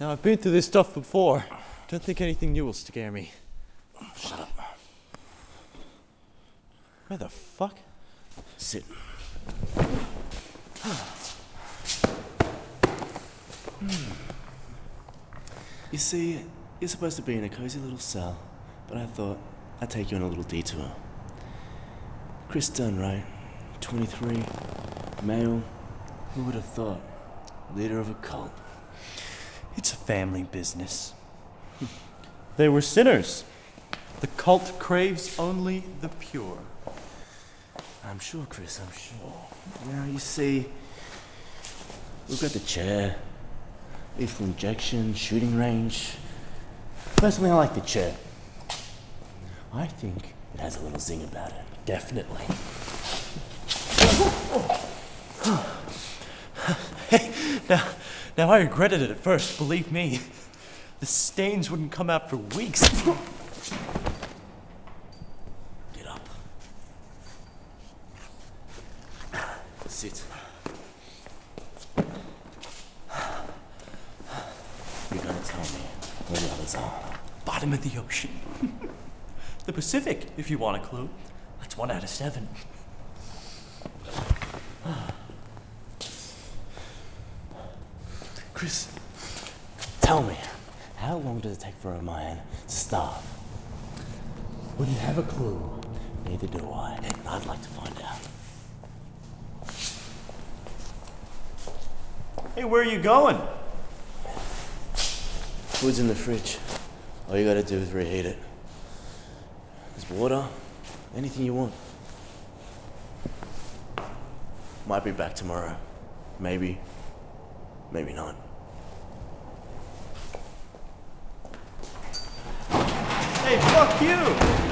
Now, I've been through this stuff before. Don't think anything new will scare me. Shut up. Where the fuck? Sit. You see, you're supposed to be in a cozy little cell, but I thought I'd take you on a little detour. Chris Dunn, right? 23, male, who would have thought? Leader of a cult. It's a family business. They were sinners. The cult craves only the pure. I'm sure, Chris, I'm sure. Now, you see, we've got the chair, lethal injection, shooting range. Personally, I like the chair. I think it has a little zing about it. Definitely. Hey, now I regretted it at first, believe me. The stains wouldn't come out for weeks. Get up. Sit. You're gonna tell me where the others are. Bottom of the ocean. The Pacific, if you want a clue. That's 1 out of 7. Chris, tell me, how long does it take for a man to starve? Wouldn't have a clue. Neither do I. I'd like to find out. Hey, where are you going? Food's in the fridge. All you gotta do is reheat it. There's water, anything you want. Might be back tomorrow. Maybe. Maybe not. Hey, fuck you!